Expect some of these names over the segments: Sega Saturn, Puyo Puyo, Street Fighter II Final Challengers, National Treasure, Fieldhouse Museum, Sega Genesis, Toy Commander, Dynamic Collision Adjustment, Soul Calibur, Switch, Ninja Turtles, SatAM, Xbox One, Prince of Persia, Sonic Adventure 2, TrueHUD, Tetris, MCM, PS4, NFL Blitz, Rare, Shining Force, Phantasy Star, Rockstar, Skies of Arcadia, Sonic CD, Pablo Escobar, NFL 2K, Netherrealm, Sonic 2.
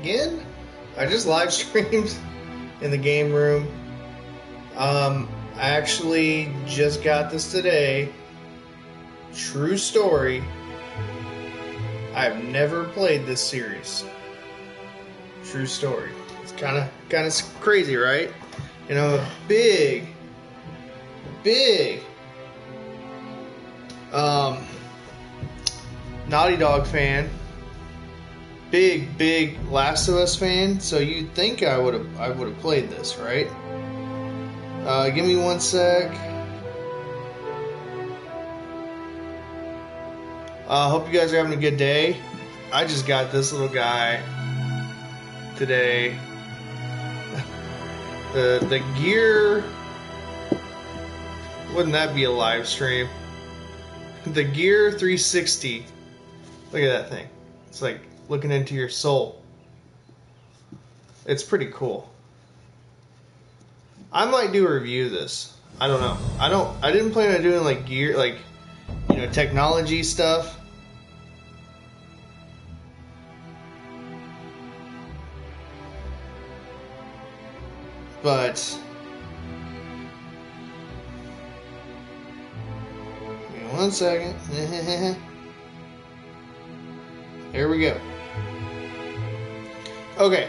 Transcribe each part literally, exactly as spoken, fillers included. again. I just live streamed in the game room. Um, I actually just got this today. True story. I've never played this series. True story. It's kind of kind of crazy, right? You know, big, big um, Naughty Dog fan. Big, big Last of Us fan. So you'd think I would have I would have played this, right? Uh, give me one sec. I uh, hope you guys are having a good day. I just got this little guy today. The the Gear... Wouldn't that be a live stream? The Gear three sixty. Look at that thing. It's like looking into your soul. It's pretty cool. I might do a review of this. I don't know. I don't. I didn't plan on doing like gear, like you know, technology stuff. But give me one second. Here we go. Okay.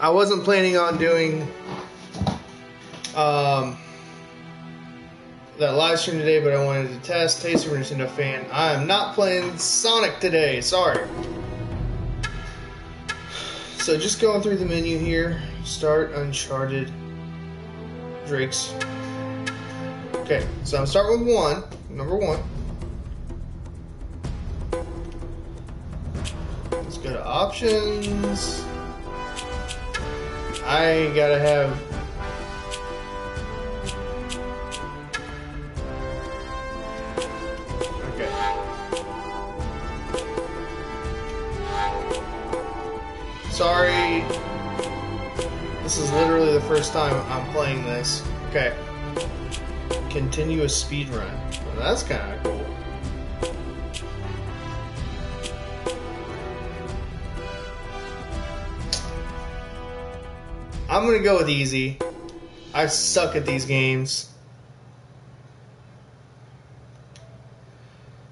I wasn't planning on doing um, that live stream today, but I wanted to test. Taste of Nintendo fan. I am not playing Sonic today. Sorry. So just going through the menu here. Start Uncharted. Drake's. Okay, so I'm starting with one. Number one. Let's go to options. I gotta have okay. Sorry, this is literally the first time I'm playing this. Okay, continuous speed run. Well, that's kind of cool. I'm gonna go with easy. I suck at these games.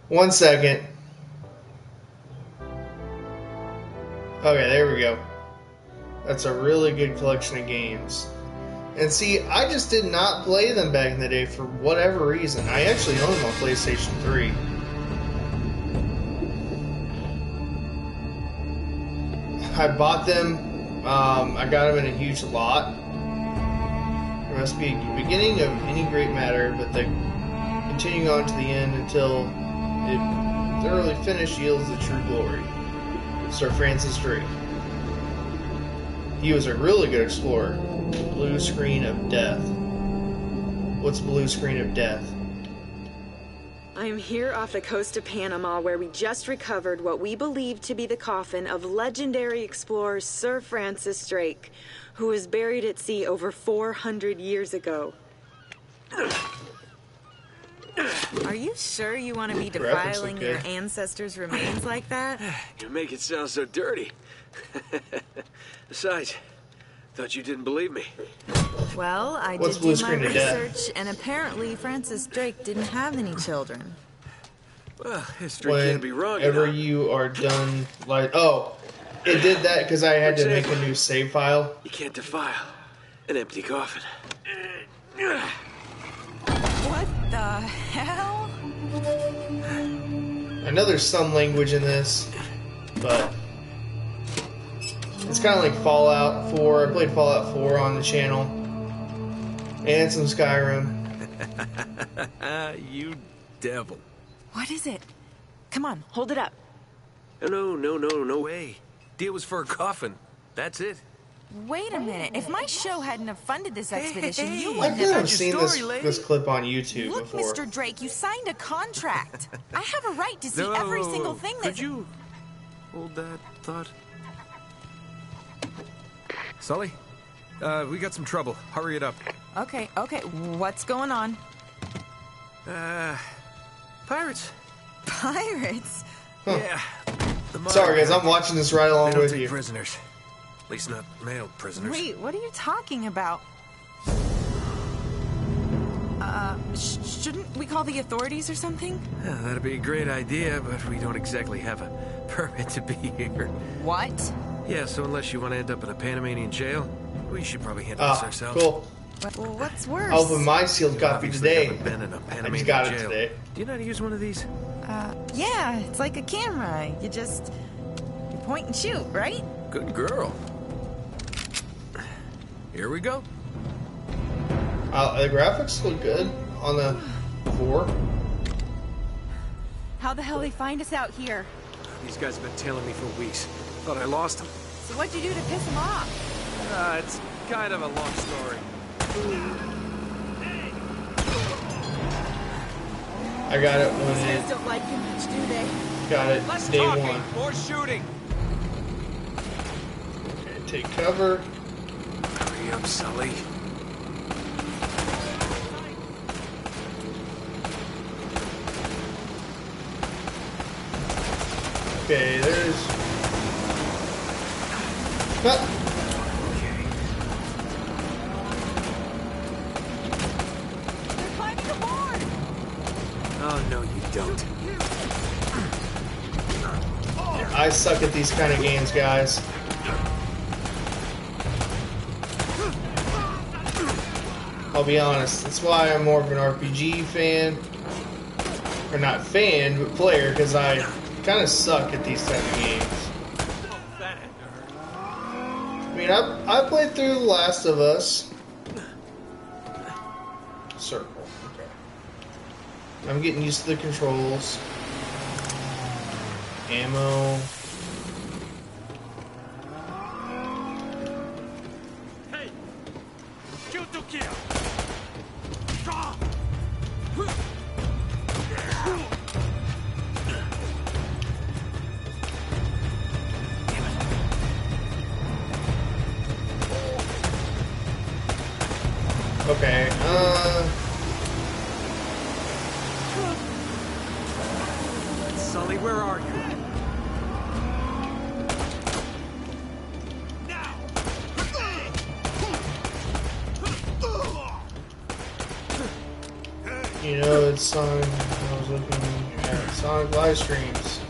One second. Okay, there we go. That's a really good collection of games. And see, I just did not play them back in the day for whatever reason. I actually own them on PlayStation three. I bought them. Um, I got them in a huge lot. There must be a beginning of any great matter, but they continue on to the end until it thoroughly finished yields the true glory. Sir Francis Drake. He was a really good explorer. Blue screen of death. What's blue screen of death? I am here off the coast of Panama, where we just recovered what we believe to be the coffin of legendary explorer Sir Francis Drake, who was buried at sea over four hundred years ago. Are you sure you want to be defiling okay. your ancestors' remains like that? You make it sound so dirty. Besides, thought you didn't believe me. Well, I What's did do my research, and apparently Francis Drake didn't have any children. Well, history can't be wrong. Whenever you, know. you are done, like oh, it did that because I had What's to make it? a new save file. You can't defile an empty coffin. What the hell? I know there's some language in this, but. It's kind of like Fallout four. I played Fallout four on the channel. And some Skyrim. You devil. What is it? Come on, hold it up. No, no, no, no way. Deal was for a coffin. That's it. Wait a minute. If my show hadn't have funded this expedition, hey, hey, you wouldn't have... I've seen this, this clip on YouTube Look, before. Look, Mister Drake, you signed a contract. I have a right to see no, every single thing that... Could you hold that thought... Sully, uh, we got some trouble. Hurry it up. Okay, okay. What's going on? Uh, pirates. Pirates? Huh. Yeah. The mind. Sorry guys, I'm watching this right along with you. Prisoners. At least not male prisoners. Wait, what are you talking about? Uh, sh shouldn't we call the authorities or something? Yeah, that'd be a great idea, but we don't exactly have a permit to be here. What? Yeah, so unless you want to end up in a Panamanian jail, we should probably handle uh, this ourselves. Cool. Well, what's worse? I'll open my sealed copy today. Been in a Panamanian I just got it jail. Today. Do you know how to use one of these? Uh, yeah, it's like a camera. You just you point and shoot, right? Good girl. Here we go. Uh, the graphics look good on the four. How the hell they find us out here? These guys have been tailing me for weeks. Thought I lost them. So what'd you do to piss them off? Uh, it's kind of a long story. I got it. These guys don't like you much, do they? Got it. Less talking, more shooting. Okay, take cover. Hurry up, Sully. Okay, there's. Ah. Okay. They're climbing the board. Oh no, you don't. Oh. I suck at these kind of games, guys. I'll be honest. That's why I'm more of an R P G fan, or not fan, but player, because I. Kind of suck at these type of games. I mean, I I played through The Last of Us. Circle. Okay. I'm getting used to the controls. Ammo. Hey, shoot to kill. Okay, uh... Sully, where are you? Now! You know, it's Sonic... I was looking at Sonic live streams.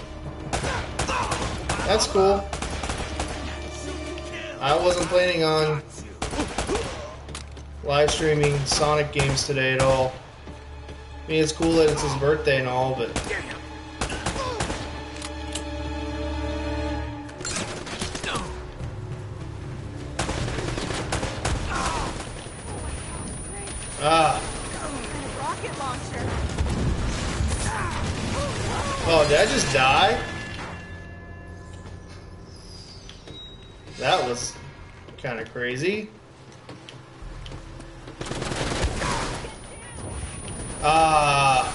That's cool. I wasn't planning on... live streaming Sonic games today at all. I mean, it's cool that it's his birthday and all, but ah. Oh, did I just die? That was kind of crazy. Ah. Uh,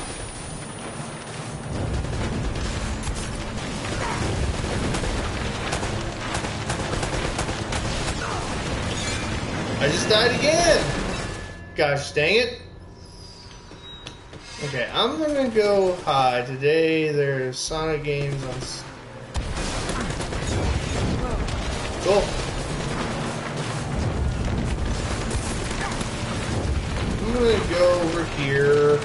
I just died again. Gosh dang it. Okay, I'm gonna go high. Today there's Sonic games on. Cool. I'm gonna go over here.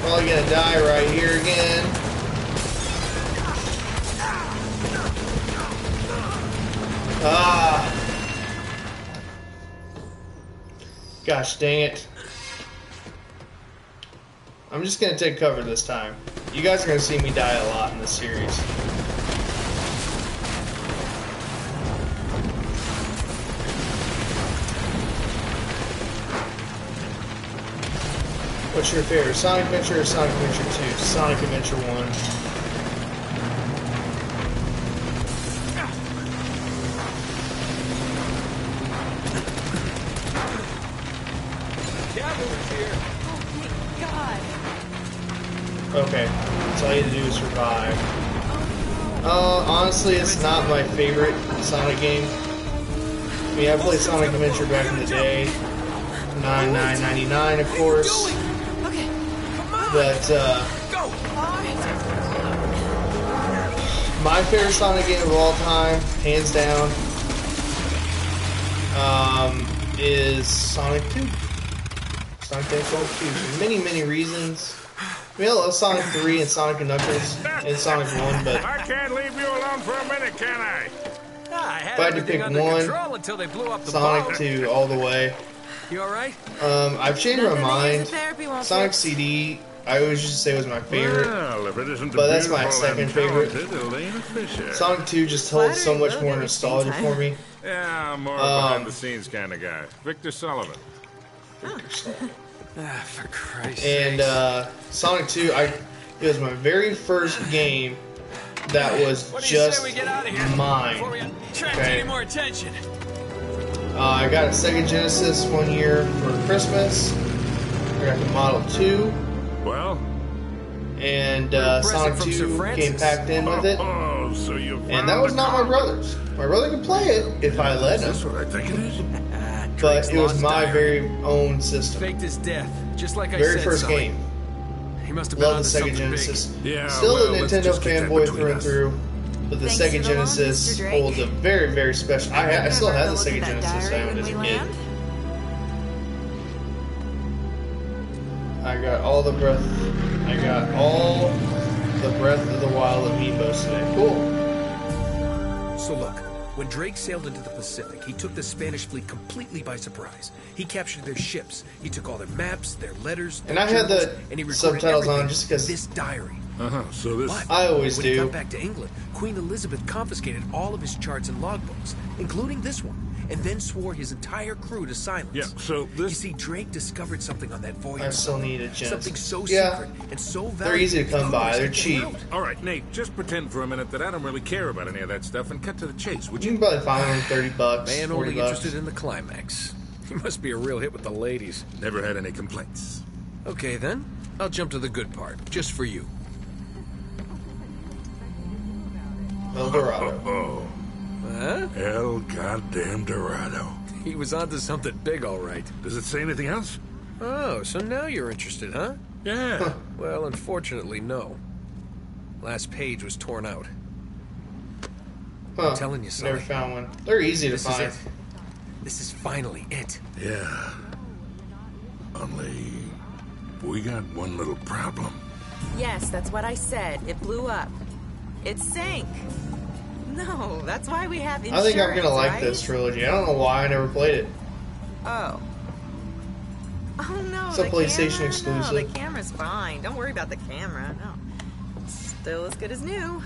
Probably gonna die right here again. Ah! Gosh dang it. I'm just gonna take cover this time. You guys are gonna see me die a lot in this series. What's your favorite, Sonic Adventure or Sonic Adventure two? Sonic Adventure one. Cavalry's here. Oh my god. Okay, that's all you have to do is survive. Uh, honestly, it's not my favorite Sonic game. I mean, I played Sonic Adventure back in the day. nine nine ninety-nine, of course. But, uh, My favorite Sonic game of all time, hands down, um, is Sonic two. Sonic two for many, many reasons. I mean, I love Sonic three and Sonic and Knuckles and Sonic one, but... I can't leave you alone for a minute, can I? I had, I had to pick one, until they blew up the Sonic two all the way. You alright? Um, I've changed Nothing my mind. Sonic C D... I always used to say it was my favorite, well, but that's my second favorite. Sonic two just holds so much more nostalgia for me. Yeah, I'm more um, behind-the-scenes kind of guy. Victor Sullivan. Victor Sullivan. Ah, for Christ's sake. And uh, Sonic two, I, it was my very first game that was just mine. Okay. Uh, I got a Sega Genesis one year for Christmas. I got the Model two. Well, and uh, Sonic two came packed in with it, oh, oh, so and that was not my brother's. My brother could play it if I let him. That's what I think it is. But it was my very own system. Faked his death, just like I said. Very first game. He must have loved the Sega Genesis. Yeah, still a Nintendo fanboy through and through, but the Sega Genesis holds a very, very special. I, I still have the Sega Genesis I owned as a kid. I got all the breath. I got all the Breath of the Wild of Amiibos today. Cool. So look, when Drake sailed into the Pacific, he took the Spanish fleet completely by surprise. He captured their ships. He took all their maps, their letters, their and I journals, had the and he subtitles on just because this diary. Uh huh. So this but I always when do. When he got back to England, Queen Elizabeth confiscated all of his charts and logbooks, including this one. And then swore his entire crew to silence. Yeah, so this... You see, Drake discovered something on that voyage. I still need a chance. Something so yeah. secret and so valuable. They're easy to come by. They're cheap. Alright, Nate, just pretend for a minute that I don't really care about any of that stuff and cut to the chase, would you? You can probably find them thirty bucks, man only bucks. Interested in the climax. He must be a real hit with the ladies. Never had any complaints. Okay, then. I'll jump to the good part, just for you. El Dorado. Oh, oh, oh. Huh? El goddamn Dorado. He was onto something big, all right. Does it say anything else? Oh, so now you're interested, huh? Yeah. Well, unfortunately, no. Last page was torn out. Huh. I'm telling you something. Never found one. They're easy to find. This is it. This is finally it. Yeah. Only we got one little problem. Yes, that's what I said. It blew up. It sank. No, that's why we have insurance, I think I'm gonna like right? this trilogy. I don't know why I never played it. Oh. Oh no. It's a PlayStation camera, exclusive. No, the camera's fine. Don't worry about the camera. No. It's still as good as new.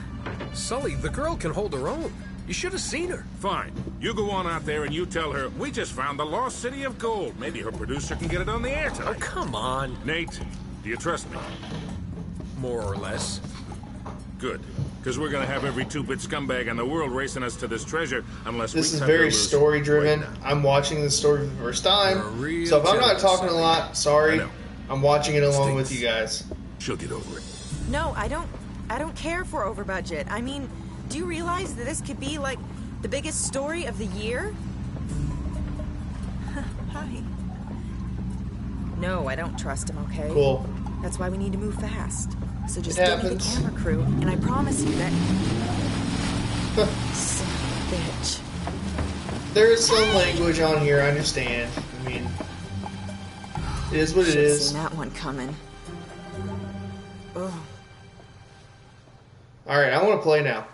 Sully, the girl can hold her own. You should have seen her. Fine. You go on out there and you tell her, we just found the lost city of gold. Maybe her producer can get it on the air tonight. Oh, come on. Nate, do you trust me? More or less. Good. Because we're going to have every two-bit scumbag in the world racing us to this treasure unless we... This is very story-driven. I'm watching the story for the first time. So if I'm not talking a lot, sorry. I'm watching it along with you guys. She'll get over it. No, I don't... I don't care for over budget. I mean, do you realize that this could be, like, the biggest story of the year? Hi. No, I don't trust him, okay? Cool. That's why we need to move fast. So just give me the camera crew, and I promise you that... Son of a bitch. There is some language on here, I understand. I mean, it is what it is. I've seen that one coming. Oh. Alright, I want to play now.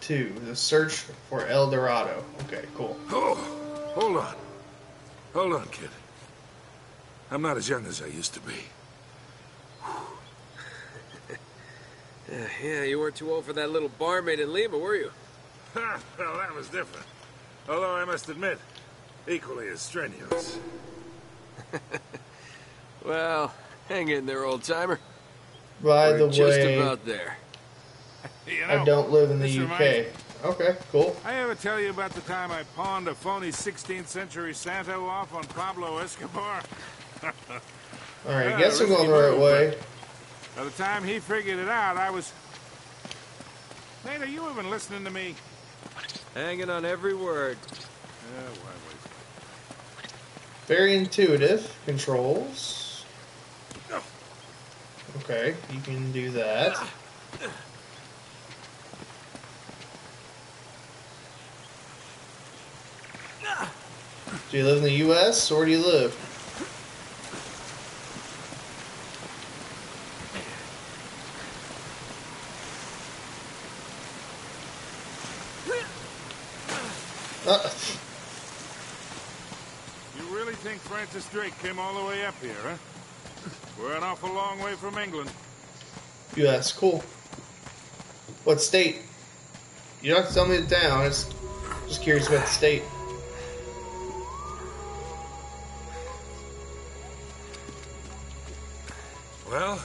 Two, the search for El Dorado. Okay, cool. Oh, hold on. Hold on, kid. I'm not as young as I used to be. uh, yeah, you weren't too old for that little barmaid in Lima, were you? Well, that was different. Although I must admit, equally as strenuous. Well, hang in there, old-timer. By we're the just way, about there. You know, I don't live in the U K. Reminds... Okay, cool. I ever tell you about the time I pawned a phony sixteenth century Santo off on Pablo Escobar? Alright, I guess I'm going the right way. By the time he figured it out, I was... Nate, are you even listening to me? Hanging on every word. Yeah, why wait? Very intuitive controls. Oh, Okay, you can do that. Do you live in the U S or do you live? You really think Francis Drake came all the way up here, huh? We're an awful long way from England. U S, cool. What state? You don't have to tell me the town. I was just curious about the state. Well,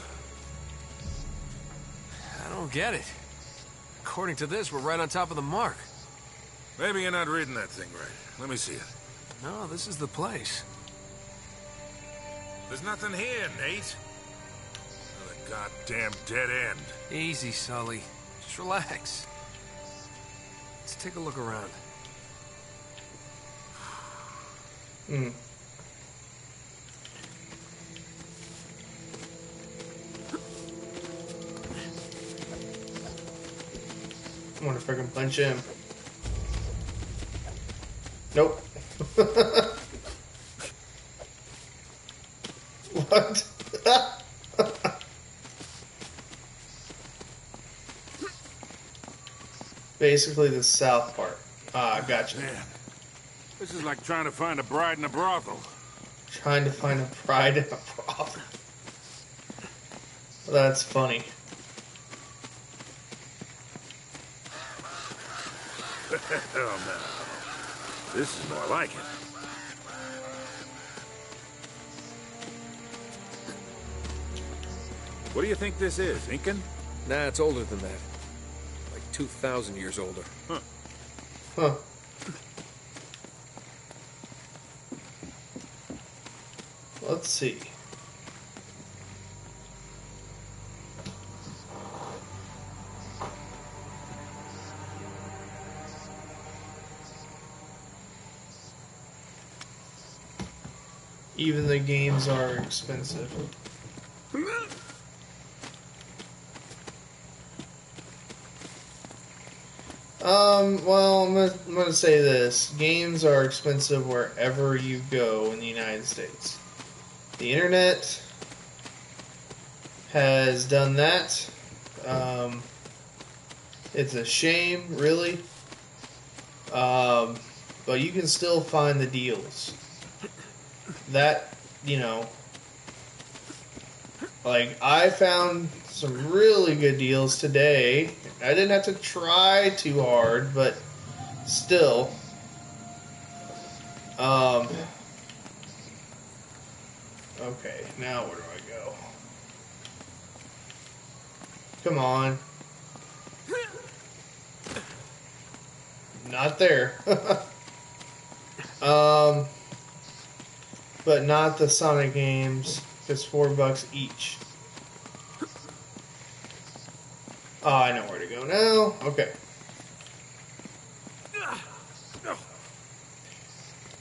I don't get it. According to this, we're right on top of the mark. Maybe you're not reading that thing right. Let me see it. No, this is the place. There's nothing here, Nate. Another goddamn dead end. Easy, Sully. Just relax. Let's take a look around. Hmm. I wonder if I can punch him. Nope. What? Basically the south part. Ah, gotcha. Man, this is like trying to find a bride in a brothel. Trying to find a bride in a brothel. That's funny. Oh, no. This is more like it. What do you think this is, Incan? Nah, it's older than that. Like two thousand years older. Huh. Huh. Let's see. Even the games are expensive. Um, well, I'm gonna, I'm gonna say this. Games are expensive wherever you go in the United States. The internet has done that. Um, it's a shame, really. Um, but you can still find the deals. That, you know, like, I found some really good deals today. I didn't have to try too hard, but still. Um, okay, now where do I go? Come on. Not there. um, but not the Sonic games. It's four bucks each. Oh, I know where to go now. Okay.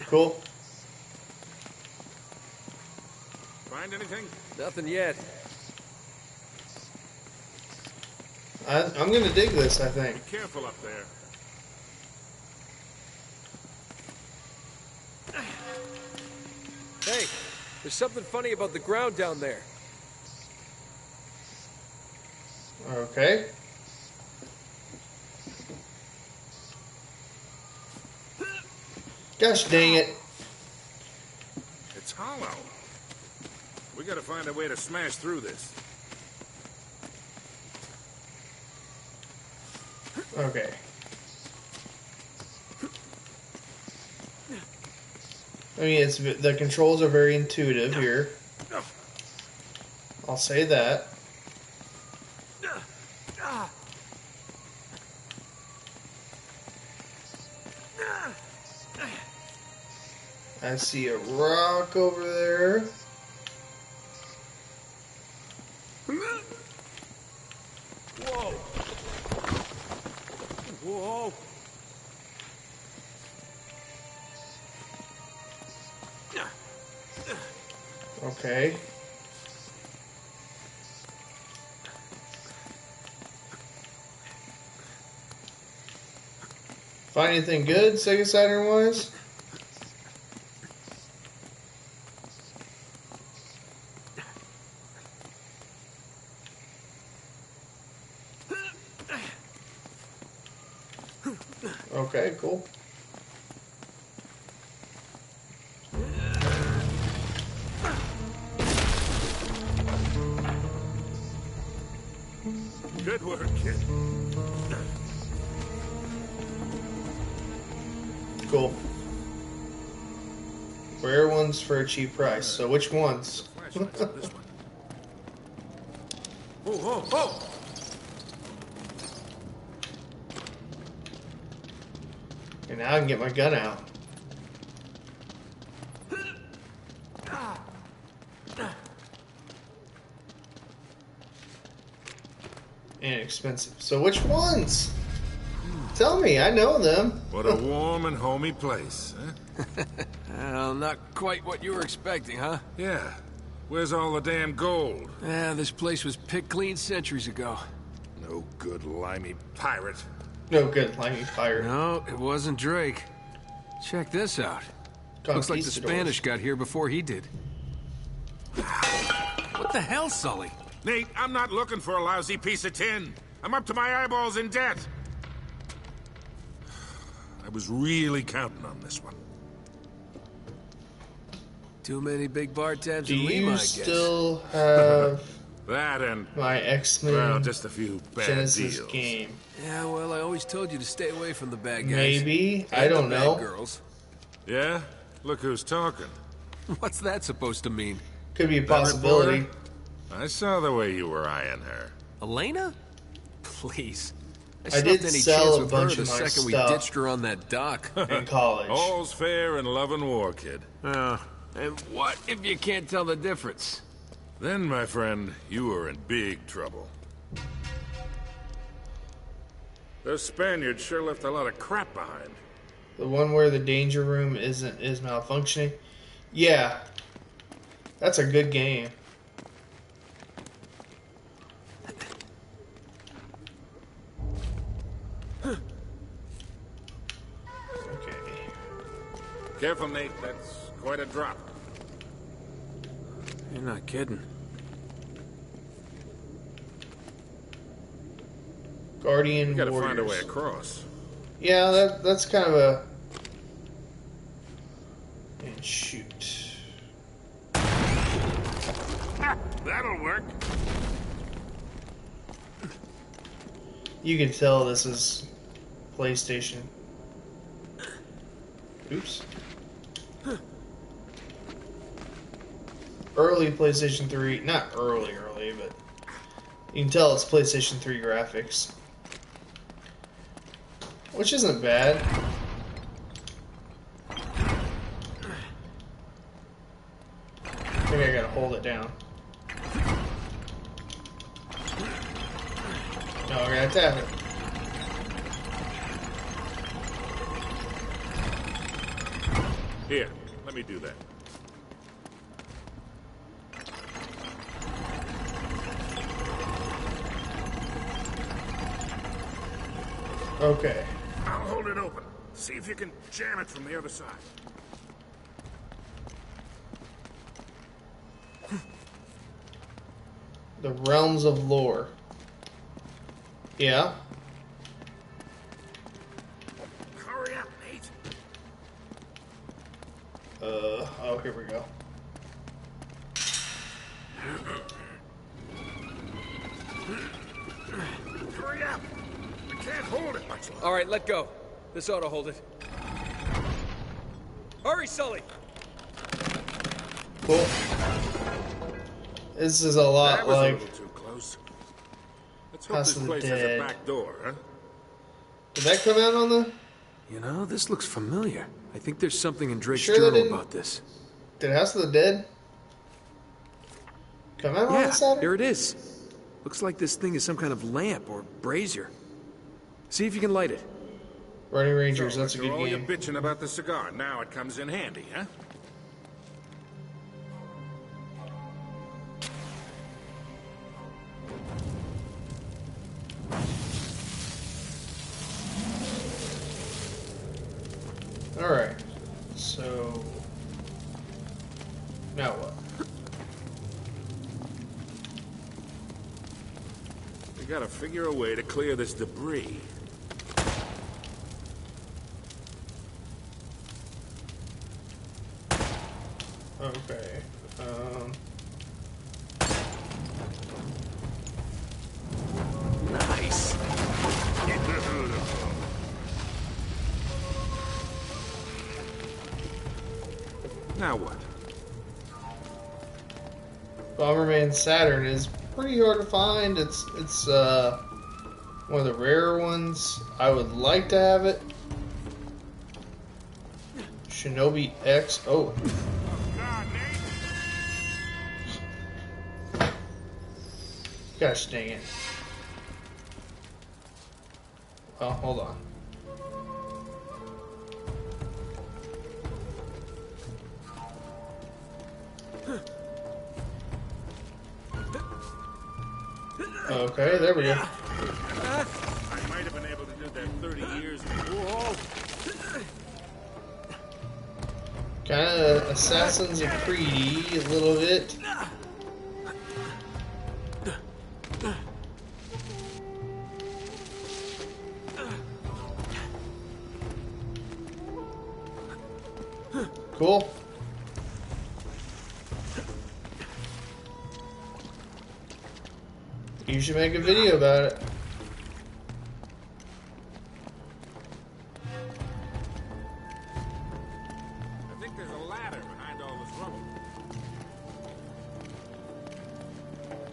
Cool. Find anything? Nothing yet. I, I'm gonna dig this, I think. Be careful up there. Hey. There's something funny about the ground down there. Okay. Gosh dang it. It's hollow. We gotta find a way to smash through this. Okay. I mean, it's, the controls are very intuitive here. I'll say that. I see a rock over there. Whoa! Whoa! Okay. Find anything good Sega Saturn wise? Okay, cool. Good work, kid. Cool. Rare ones for a cheap price. So which ones? Oh, oh, oh! And now I can get my gun out. And expensive. So which ones? Tell me, I know them. What a warm and homey place, huh? Well, not quite what you were expecting, huh? Yeah. Where's all the damn gold? Yeah, this place was picked clean centuries ago. No good limey pirate. No good limey pirate. No, it wasn't Drake. Check this out. Looks like the Spanish got here before he did. What the hell, Sully? Nate, I'm not looking for a lousy piece of tin. I'm up to my eyeballs in debt. I was really counting on this one. Too many big bar tabs in Lima, I guess. Do you still have that and my X-Men? Well, just a few bad Genesis deals. Game. Yeah, well, I always told you to stay away from the bad guys. Maybe I don't know. Girls. Yeah, look who's talking. What's that supposed to mean? Could be a possibility. I saw the way you were eyeing her. Elena? Please. I, I did any sell a bunch of the my second stuff we ditched her on that dock in college. All's fair in love and war, kid. Uh, and what if you can't tell the difference? Then, my friend, you are in big trouble. Those Spaniards sure left a lot of crap behind. The one where the danger room isn't is malfunctioning? Yeah. That's a good game. Careful, Nate. That's quite a drop. You're not kidding. Guardian we gotta Warriors. Gotta find a way across. Yeah, that that's kind of a. And shoot. Ah, that'll work. You can tell this is PlayStation. Oops. Early PlayStation three, not early early, but you can tell it's PlayStation three graphics, which isn't bad. Maybe I gotta hold it down. No, I gotta tap it. Here, let me do that. Okay. I'll hold it open. See if you can jam it from the other side. The Realms of Lore. Yeah. Hurry up, Nate. Uh, oh, here we go. Hurry up. Can't hold it much longer. All right, let go. This ought to hold it. Hurry, Sully. Cool. This is a lot that was like. A little too close. Let's hope this place has a back door, huh? Did that come out on the? You know, this looks familiar. I think there's something in Drake's sure journal about this. Did House of the Dead come out yeah, on this Saturday? Yeah, here it is. Looks like this thing is some kind of lamp or brazier. See if you can light it. Running Rangers, so, that's a good all game. All your bitching about the cigar, now it comes in handy, huh? We gotta figure a way to clear this debris. Okay. Um. Nice. Beautiful. Now what? Bomberman Saturn is pretty hard to find. It's it's uh one of the rarer ones. I would like to have it. Shinobi X. Oh. Gosh dang it. Oh, hold on. Okay, there we go. I might have been able to do that thirty years before. Kinda Assassin's Creed a little bit. Cool. You should make a video about it. I think there's a ladder behind all this rubble.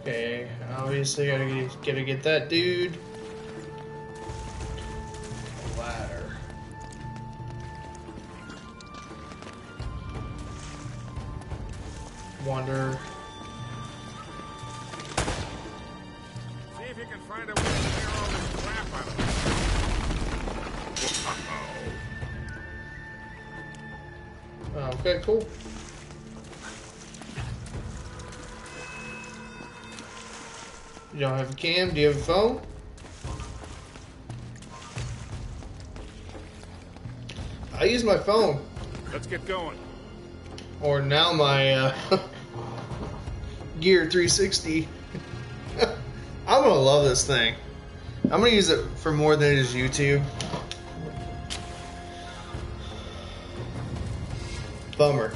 Okay, obviously gotta get, gotta get that dude. Wander. See if you can find a way to clear all this crap out of it. Wow. Okay, cool. You don't have a cam? Do you have a phone? I use my phone. Let's get going. Or now my uh, Gear three sixty. I'm gonna love this thing. I'm gonna use it for more than just YouTube. Bummer.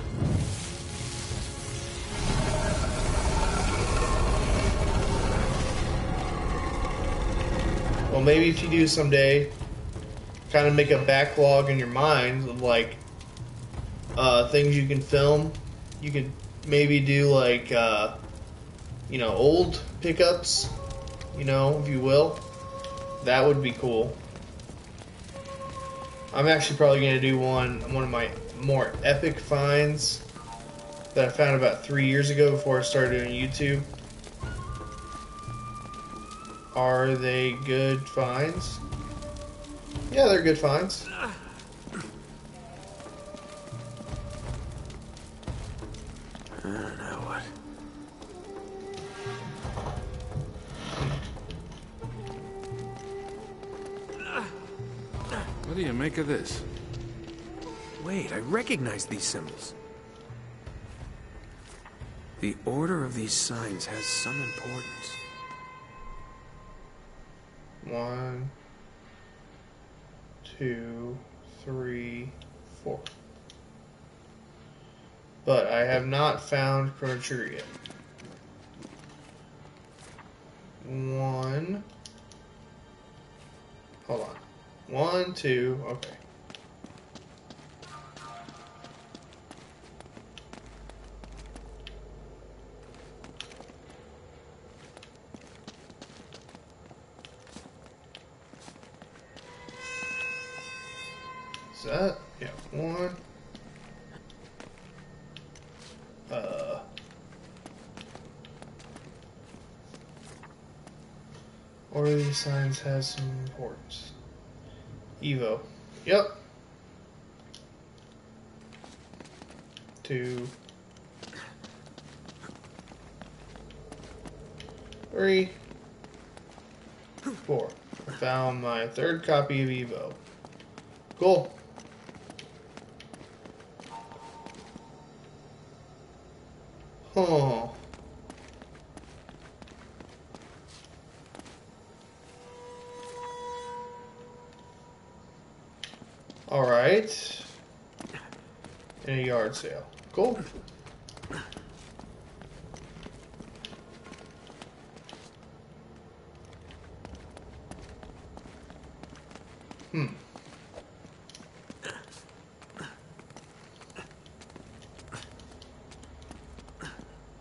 Well, maybe if you do someday, kind of make a backlog in your mind of like Uh, things you can film. You could maybe do like uh, you know, old pickups, you know, if you will. That would be cool. I'm actually probably gonna do one one of my more epic finds that I found about three years ago before I started doing YouTube. Are they good finds? Yeah, they're good finds. Now what? What do you make of this? Wait, I recognize these symbols. The order of these signs has some importance. One, two, three, four. But I have not found Chrono Trigger yet. One. Hold on. One, two, okay. Is that? Yeah, one. Uh, order of these signs has some importance. Evo. Yep. Two. Three. Four. I found my third copy of Evo. Cool. Oh. Alright. And a yard sale. Cool. Hmm.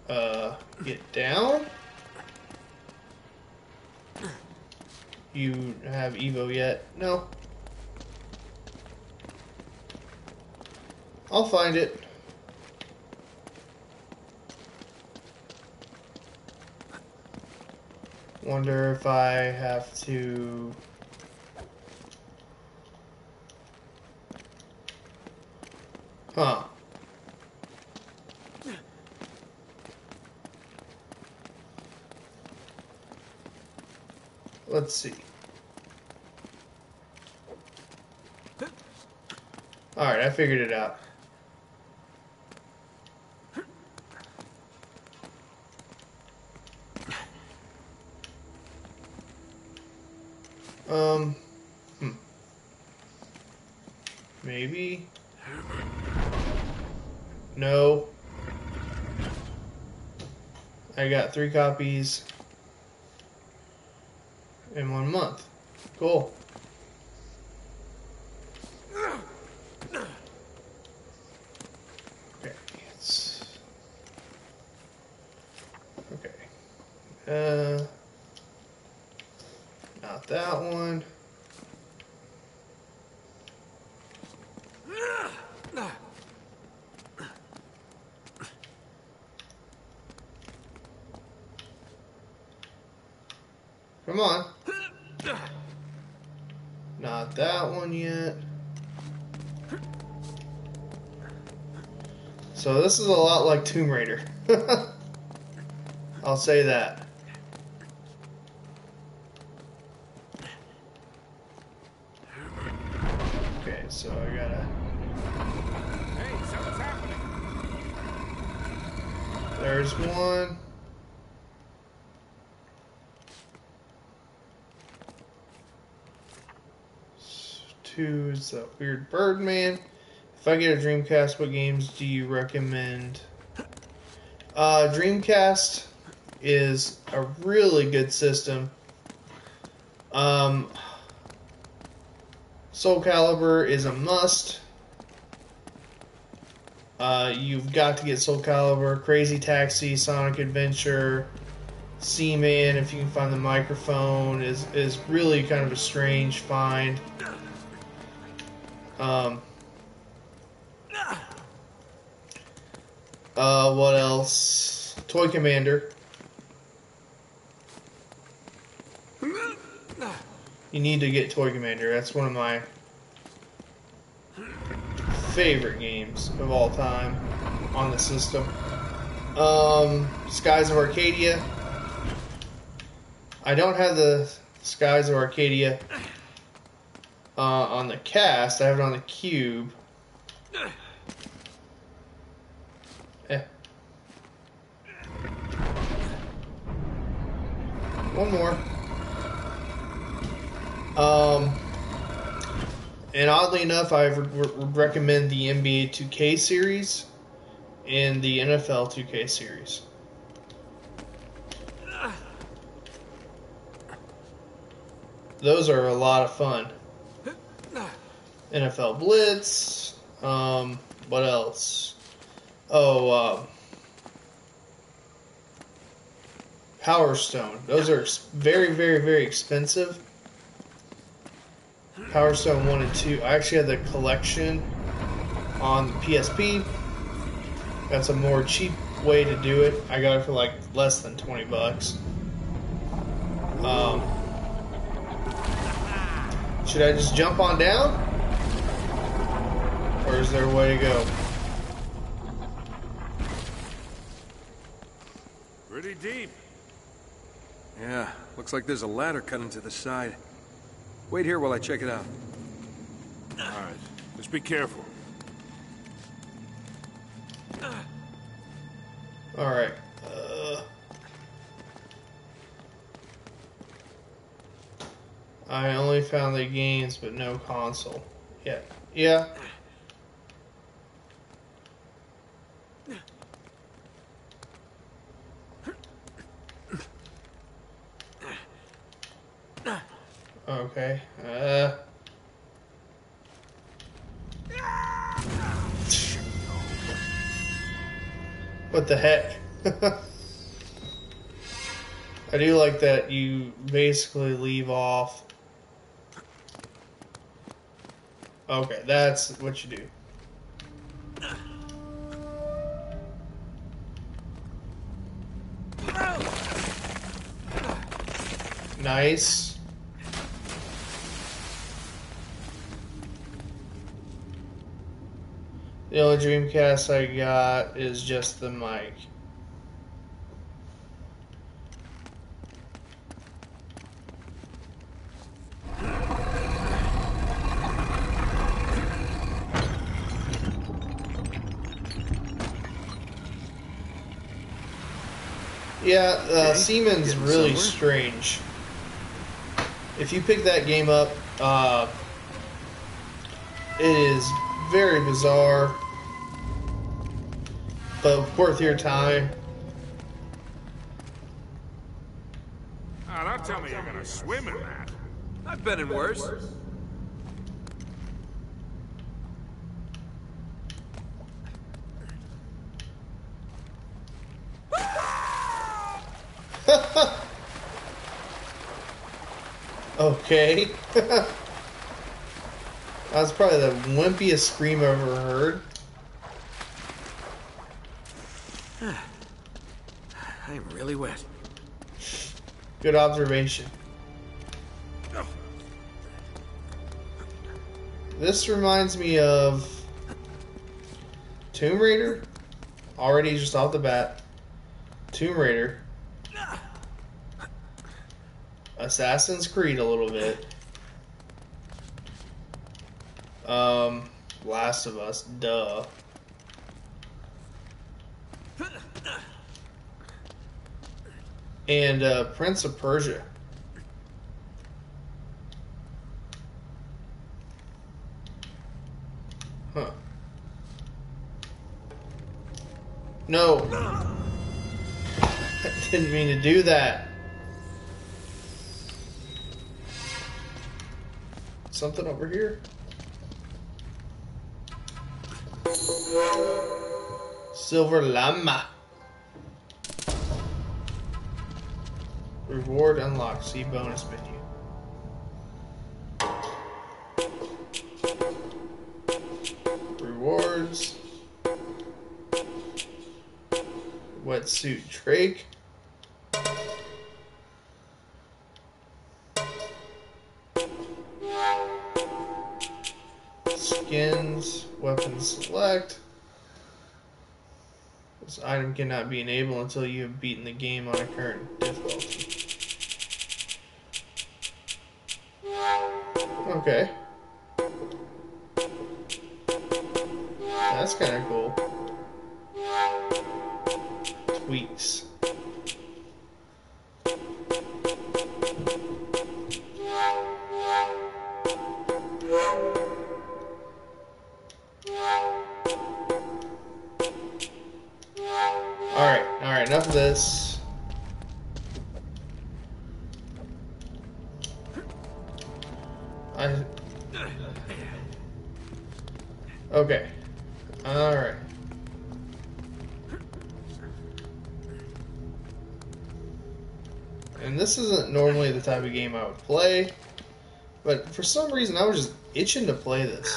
Uh, get down. You have Evo yet? No. I'll find it. Wonder if I have to... Huh. Let's see. Alright, I figured it out. Um, hmm. Maybe. No. I got three copies in one month. Cool. Okay. It's... Okay. Uh, not that one. Come on. Not that one yet. So this is a lot like Tomb Raider. I'll say that. Okay, so I gotta... Hey, something's happening. There's one. Two is that weird Birdman. If I get a Dreamcast, what games do you recommend? Uh, Dreamcast is a really good system. Um, Soul Calibur is a must. Uh, you've got to get Soul Calibur, Crazy Taxi, Sonic Adventure, Seaman, if you can find the microphone, is, is really kind of a strange find. Um, uh, what else? Toy Commander. You need to get Toy Commander. That's one of my favorite games of all time on the system. Um, Skies of Arcadia. I don't have the Skies of Arcadia Uh, on the cast. I have it on the cube. Eh. One more. Um, and oddly enough, I would recommend the N B A two K series and the N F L two K series. Those are a lot of fun. N F L Blitz, um, what else? Oh, uh, Power Stone. Those are very, very, very expensive. Power Stone one and two. I actually had the collection on the P S P. That's a more cheap way to do it. I got it for like less than twenty bucks. Um, should I just jump on down? Or is there a way to go? Pretty deep. Yeah, looks like there's a ladder cut into the side. Wait here while I check it out. All right, just be careful. All right. Uh, I only found the games, but no console. Yeah. Yeah. Okay. Uh. What the heck? I do like that you basically leave off. Okay, that's what you do. Nice. The only Dreamcast I got is just the mic. Yeah, uh, okay. Siemens is really somewhere. Strange. If you pick that game up, uh, it is very bizarre, but worth your time. Oh, don't tell me you're gonna swim in that. I've been in worse. Okay. That's probably the wimpiest scream I've ever heard. I'm really wet. Good observation. Oh. This reminds me of Tomb Raider. Already just off the bat. Tomb Raider. Assassin's Creed a little bit. Um, Last of Us, duh. And uh, Prince of Persia. Huh. No. I didn't mean to do that. Something over here? Silver llama. Reward unlocked. See bonus menu. Rewards. Wetsuit Drake. Skins, weapon select. This item cannot be enabled until you have beaten the game on a current difficulty. Okay. That's kind of cool. Tweaks. Enough of this. I... Okay. All right. And this isn't normally the type of game I would play, but for some reason I was just itching to play this.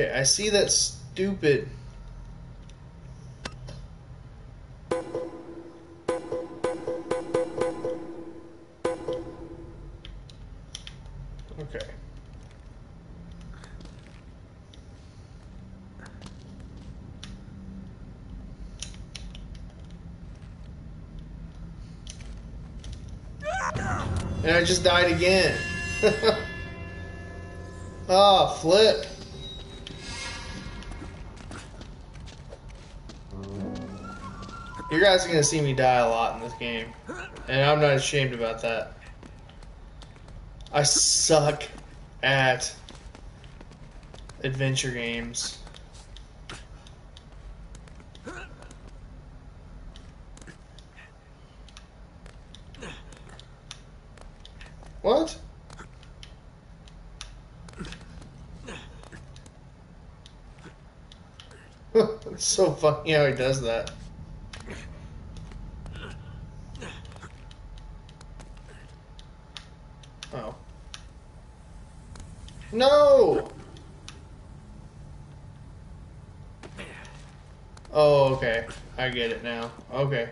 Okay, I see that stupid. Okay. And I just died again. Ah, oh, flip. You guys are going to see me die a lot in this game, and I'm not ashamed about that. I suck at adventure games. What? It's so funny how he does that. Oh. No! Oh, okay. I get it now. Okay.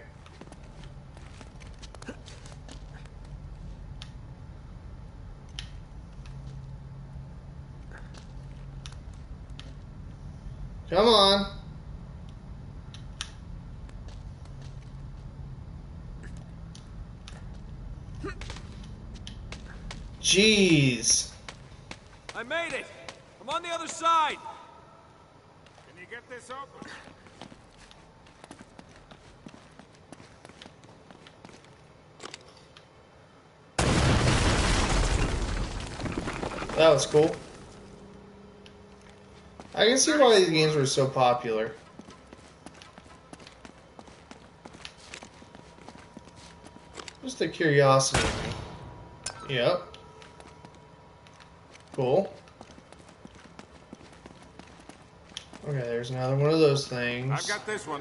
Come on. Jeez. I made it. I'm on the other side. Can you get this open? That was cool. I can see why these games were so popular. Just a curiosity. Yep. Cool. Okay, there's another one of those things. I've got this one.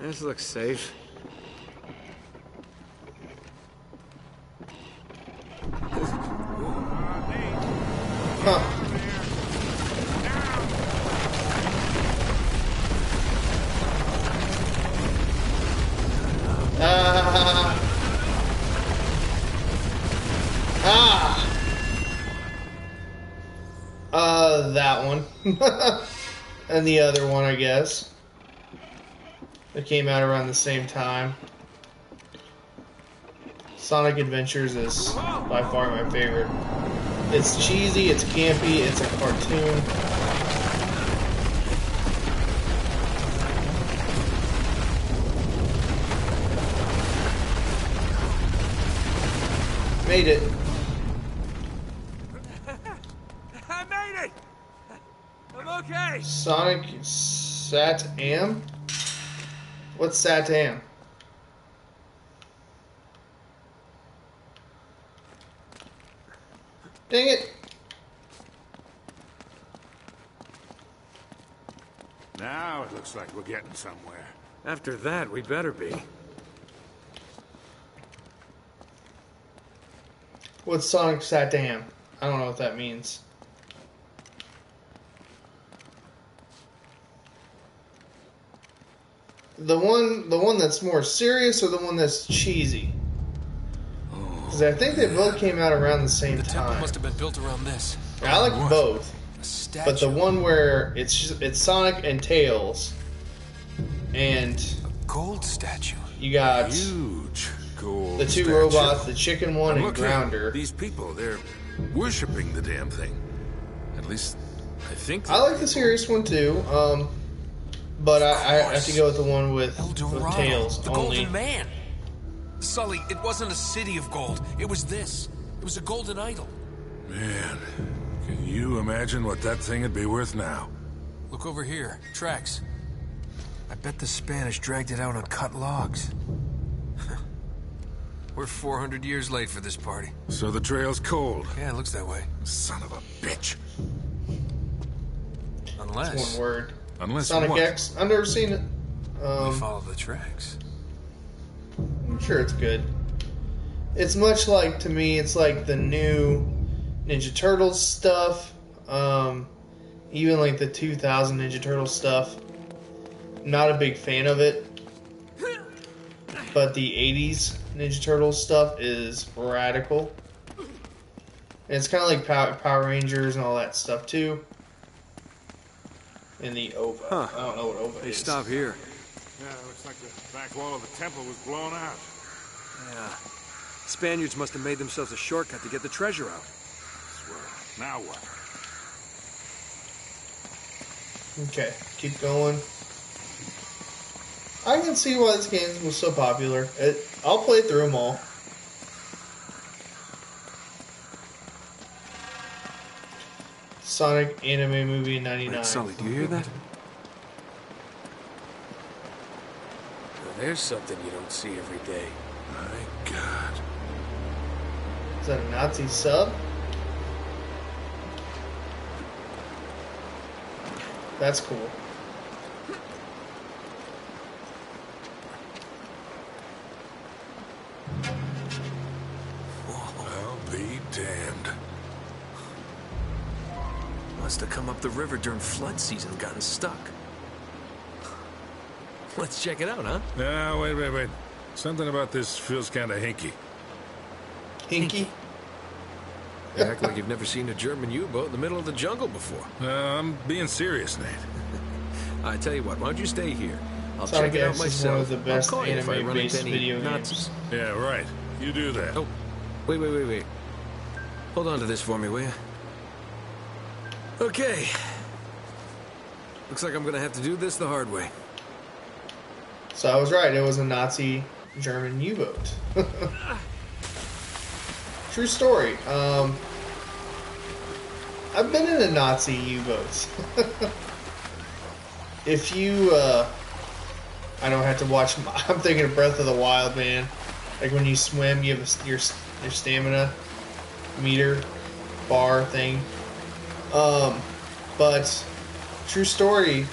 This looks safe. Huh. Ah. Ah. Uh, that one. And the other one, I guess. It came out around the same time. Sonic Adventures is by far my favorite. It's cheesy, it's campy, it's a cartoon. Made it. I made it! I'm okay! Sonic SatAM? What's SatAM? Dang it! Now it looks like we're getting somewhere. After that, we better be. What's Sonic SatAM? I don't know what that means. The one, the one that's more serious, or the one that's cheesy? Because I think they both came out around the same time. The temple must have been built around this. I like both, but the one where it's just, it's Sonic and Tails, and a gold statue. You got huge gold. The two statue. robots, the chicken one and Grounder. These people, they're worshiping the damn thing. At least I think. I like the serious one too. Um. But I, I have to go with the one with, El Dorado, with Tails. The only. Golden Man. Sully, it wasn't a city of gold. It was this. It was a golden idol. Man, can you imagine what that thing would be worth now? Look over here. Tracks. I bet the Spanish dragged it out on cut logs. We're four hundred years late for this party. So the trail's cold. Yeah, it looks that way. Son of a bitch. Unless... That's one word. Unless Sonic what? X. I've never seen it. Um, we follow the tracks. I'm sure it's good. It's much like, to me, it's like the new Ninja Turtles stuff. Um, even like the two thousand Ninja Turtles stuff. Not a big fan of it. But the eighties Ninja Turtles stuff is radical. And it's kind of like Pow- Power Rangers and all that stuff too. In the O V A. Huh. I don't know what O V A they is. They stop here. Yeah, it looks like the back wall of the temple was blown out. Yeah. Spaniards must have made themselves a shortcut to get the treasure out. Swear. Now what? Okay, keep going. I can see why this game was so popular. It, I'll play through them all. Sonic anime movie ninety-nine. Wait, Sully, do you hear that? Well, there's something you don't see every day. My God. Is that a Nazi sub? That's cool. I'll be damned. Must have come up the river during flood season and gotten stuck. Let's check it out, huh? No, wait, wait, wait. Something about this feels kind of hinky. Hinky? You act like you've never seen a German U-boat in the middle of the jungle before. Uh, I'm being serious, Nate. I tell you what, why don't you stay here? I'll Sonic check it out myself. One of the best I'll call you if I run into any Nazis. Yeah, right. You do that. Oh, wait, wait, wait, wait. Hold on to this for me, will you? Okay. Looks like I'm going to have to do this the hard way. So I was right. It was a Nazi German U-boat. True story. Um, I've been in a Nazi U-boats. If you, uh, I don't have to watch. My, I'm thinking of Breath of the Wild, man. Like when you swim, you have a, your your stamina meter bar thing. Um, but true story.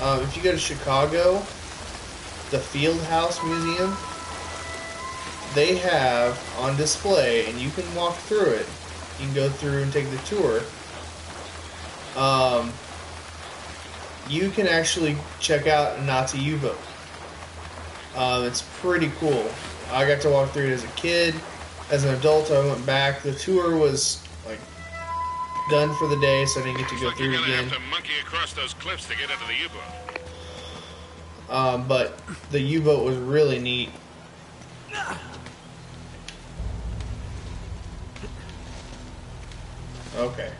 Um, if you go to Chicago, the Fieldhouse Museum. They have on display, and you can walk through it. You can go through and take the tour. Um, you can actually check out a Nazi U-boat. Uh, it's pretty cool. I got to walk through it as a kid. As an adult, I went back. The tour was like done for the day, so I didn't get to go through it again. You're gonna have to monkey across those cliffs to get into the U-boat. Um, but the U-boat was really neat. Okay.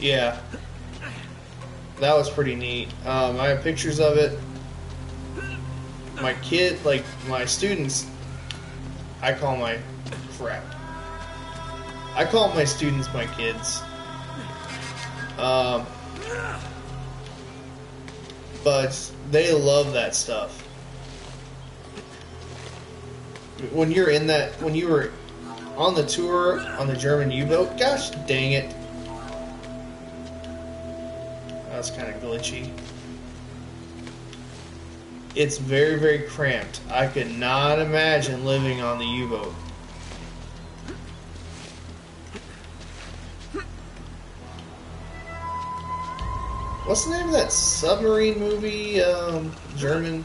Yeah. That was pretty neat. Um, I have pictures of it. My kid, like, my students, I call my... crap. I call my students my kids. Um, but they love that stuff. When you're in that... When you were... on the tour on the German U-boat, gosh dang it, that's kind of glitchy. It's very very cramped. I could not imagine living on the U-boat. What's the name of that submarine movie? Um, German.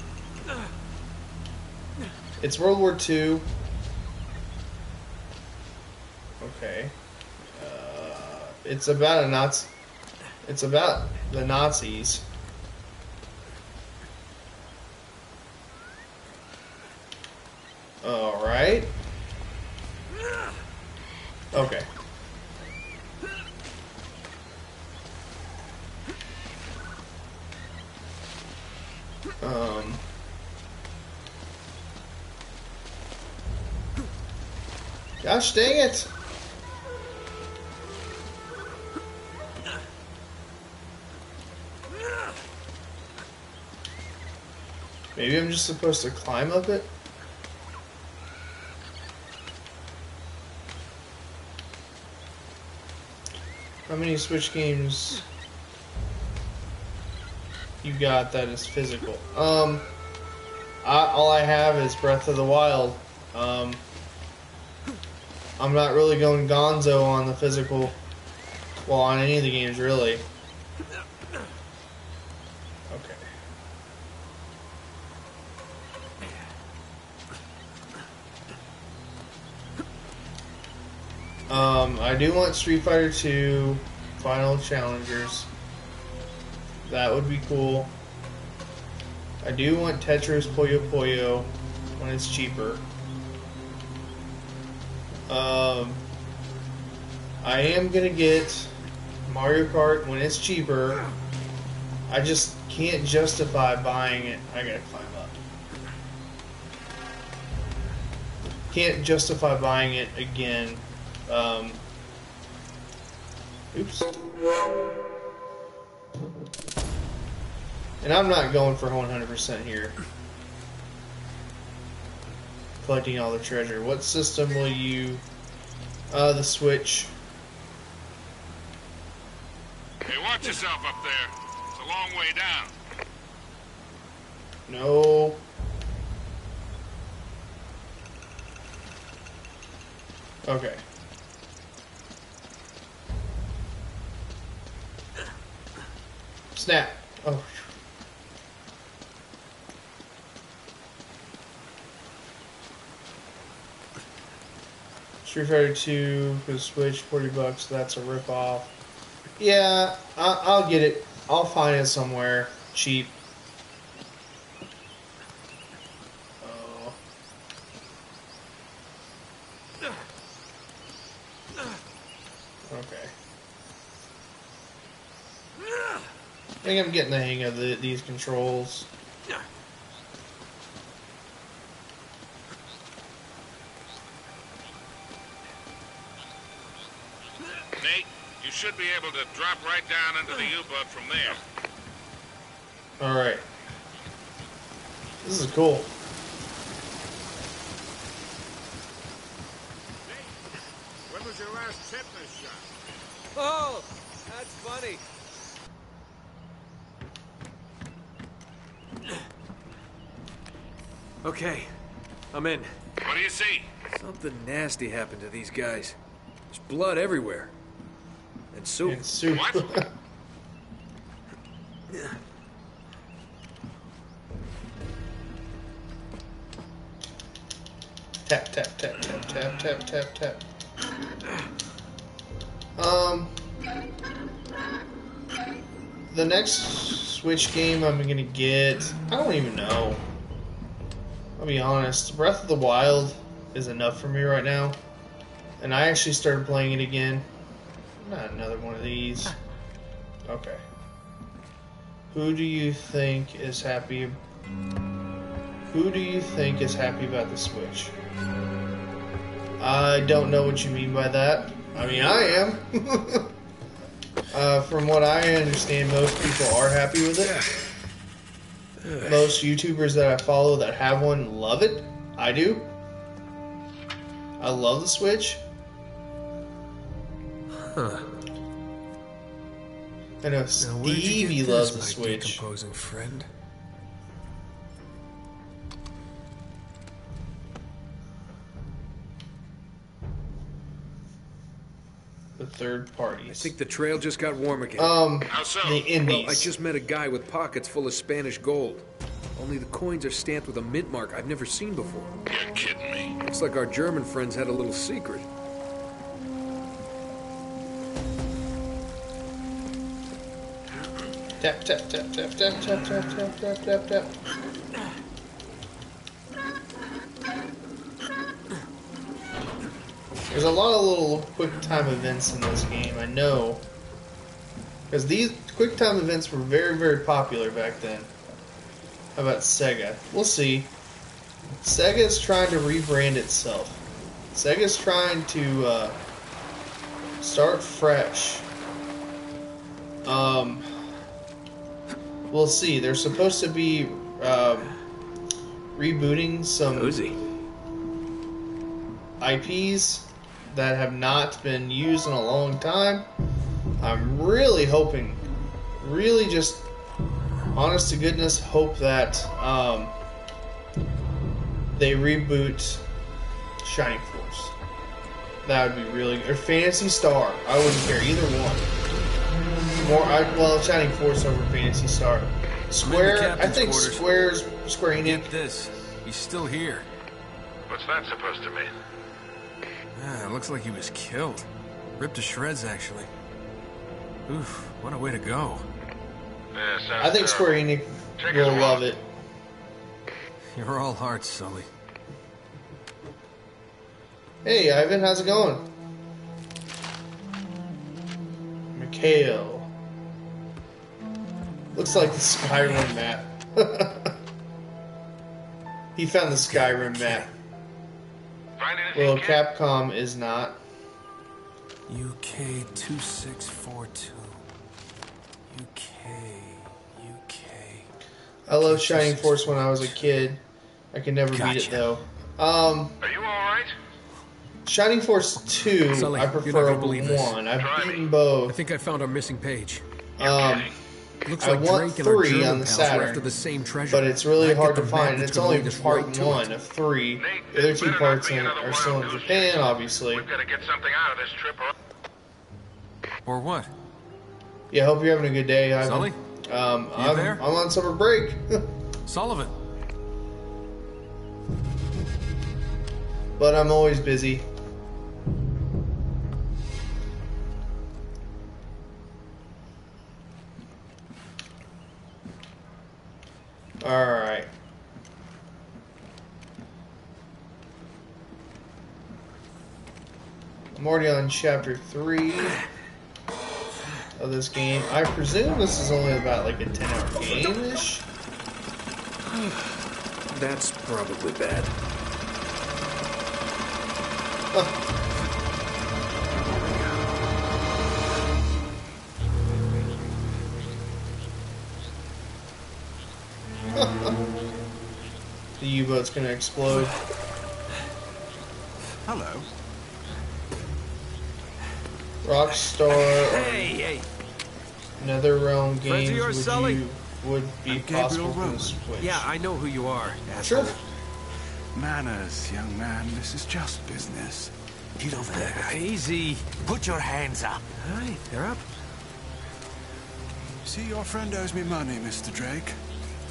It's World War Two. Okay. Uh, it's about a Nazi. It's about the Nazis. All right. Okay. Um. Gosh dang it. Maybe I'm just supposed to climb up it? How many Switch games you got that is physical? Um, I, all I have is Breath of the Wild. Um, I'm not really going gonzo on the physical, well, on any of the games, really. Um, I do want Street Fighter two Final Challengers. That would be cool. I do want Tetris Puyo Puyo when it's cheaper. Um, I am going to get Mario Kart when it's cheaper. I just can't justify buying it. I got to climb up. Can't justify buying it again. Um, oops. And I'm not going for one hundred percent here. Collecting all the treasure. What system will you... Uh, the Switch. Hey, watch yourself up there. It's a long way down. No. Okay. Snap. Oh. Street Fighter two for the Switch, forty bucks. That's a ripoff. Yeah, I, I'll get it. I'll find it somewhere cheap. Oh. Okay. I think I'm getting the hang of the, these controls. Should be able to drop right down into the U-boat from there. Alright. This is cool. Hey, when was your last tetanus shot? Oh, that's funny. Okay, I'm in. What do you see? Something nasty happened to these guys. There's blood everywhere. And soup. And soup. What? Tap, tap, tap, tap, tap, tap, tap, tap. Um, the next Switch game I'm gonna get, I don't even know. I'll be honest. Breath of the Wild is enough for me right now, and I actually started playing it again. Not another one of these. Okay. Who do you think is happy? Who do you think is happy about the Switch? I don't know what you mean by that. I mean, I am. uh, from what I understand, most people are happy with it. Most YouTubers that I follow that have one love it. I do. I love the Switch. Huh. I know Stevie loves the Switch. Decomposing friend. The third parties. I think the trail just got warm again. Um, so? The Indies. Well, I just met a guy with pockets full of Spanish gold. Only the coins are stamped with a mint mark I've never seen before. You're kidding me. Looks like our German friends had a little secret. Tap, tap, tap, tap, tap, tap, tap, tap, tap, tap, tap. There's a lot of little quick time events in this game, I know. Because these quick time events were very, very popular back then. How about Sega? We'll see. Sega's trying to rebrand itself. Sega's trying to uh, start fresh. Um... We'll see. They're supposed to be um, rebooting some Cozy. I Ps that have not been used in a long time. I'm really hoping, really just honest to goodness, hope that um, they reboot Shining Force. That would be really good. Or Phantasy Star. I wouldn't care either one. More, I, well, Shining Force over Phantasy Star. Square, I think quarters. Square's Square Enix. Get this, he's still here. What's that supposed to mean? Ah, it looks like he was killed, ripped to shreds, actually. Oof, what a way to go. Yeah, I think terrible. Square Enix Check will love it. You're all hearts, Sully. Hey, Ivan, how's it going? Mikhail. Looks like the Skyrim map. He found the Skyrim map. Well, Capcom is not. U K two six four two. U K. U K. I loved Shining Force when I was a kid. I can never gotcha. beat it though. Um, Are you all right? Shining Force two, Sully, I prefer one. I've Try beaten me. both. I think I found our missing page. Um, Looks I like want Drake three on the Saturn, after the same treasure, but it's really hard to find. And it's only part right one of three. Nate, the other two parts in, are still in Japan, news. obviously. We've got to get something out of this trip, or, or what? Yeah, hope you're having a good day, Ivan. Sully? Um, I'm, there? I'm on summer break. Sullivan. But I'm always busy. Alright. I'm already on chapter three of this game. I presume this is only about like a ten hour game-ish? That's probably bad. The U-boat's gonna explode. Hello. Rockstar. Hey, hey. NetherRealm games would, Sully? You, would be I'm possible for the Switch. Yeah, I know who you are. Asshole. Sure. Manners, young man. This is just business. Get over there. Easy. Put your hands up. All right, they're up. See, your friend owes me money, Mister Drake.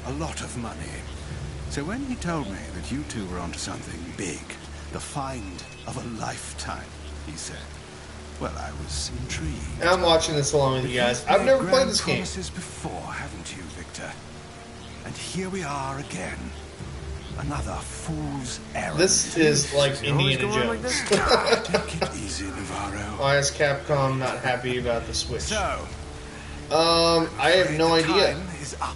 A lot of money. So when he told me that you two were onto something big, the find of a lifetime, he said, well, I was intrigued. And I'm watching this along with you guys. I've never played this game. You've made grand promises before, haven't you, Victor? And here we are again. Another fool's errand. This is like Indiana Jones. Take it easy, Navarro. Why is Capcom not happy about the Switch? So, um, I have no idea. Time is up.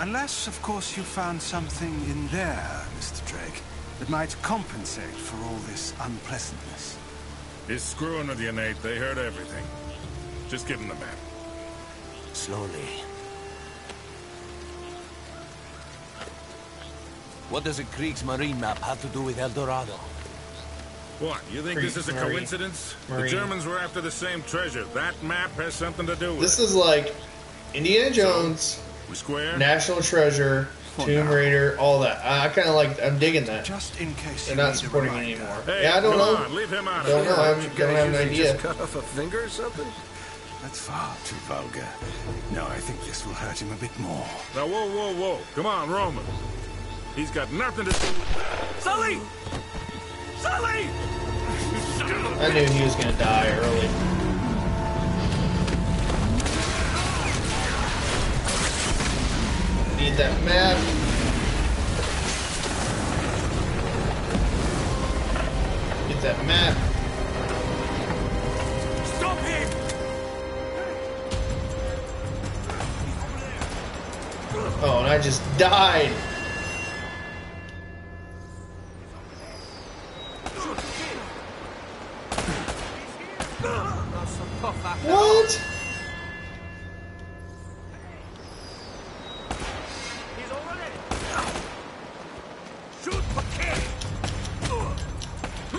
Unless, of course, you found something in there, Mister Drake, that might compensate for all this unpleasantness. He's screwing with you, Nate. They heard everything. Just give him the map. Slowly. What does a Kriegsmarine map have to do with El Dorado? What, you think this is a coincidence? Marine. The Germans were after the same treasure. That map has something to do with this it. This is like Indiana Jones, so, Square, National Treasure, For Tomb now. Raider, all that. I, I kind of like, I'm digging that. Just in case they're not supporting it anymore. Hey, yeah, I don't know. On, leave him out don't know, I don't have an idea. Just cut off a finger or something? That's far too vulgar. No, I think this will hurt him a bit more. Now, whoa, whoa, whoa. Come on, Roman. He's got nothing to do with Sully! Sully! I knew he was gonna die early. Need that map. Get that map. Stop him! Oh, and I just died! What? He's over there. Shoot for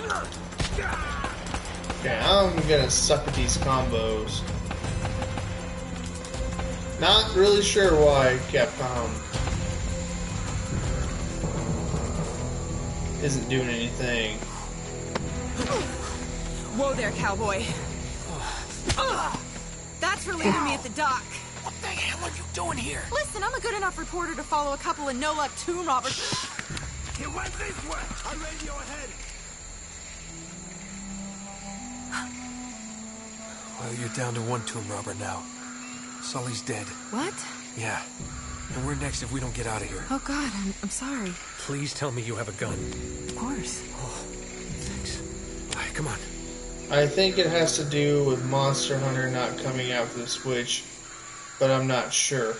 kill. Okay, I'm gonna suck at these combos. Not really sure why Capcom isn't doing anything. Whoa there, cowboy. Ugh. That's relieving me at the dock. What the hell are you doing here? Listen, I'm a good enough reporter to follow a couple of no-luck tomb robbers. It went this way. I ran your head. Well, you're down to one tomb robber now. Sully's dead. What? Yeah. And we're next if we don't get out of here. Oh, God, I'm, I'm sorry. Please tell me you have a gun. Of course. Oh, thanks. All right, come on. I think it has to do with Monster Hunter not coming out for the Switch, but I'm not sure.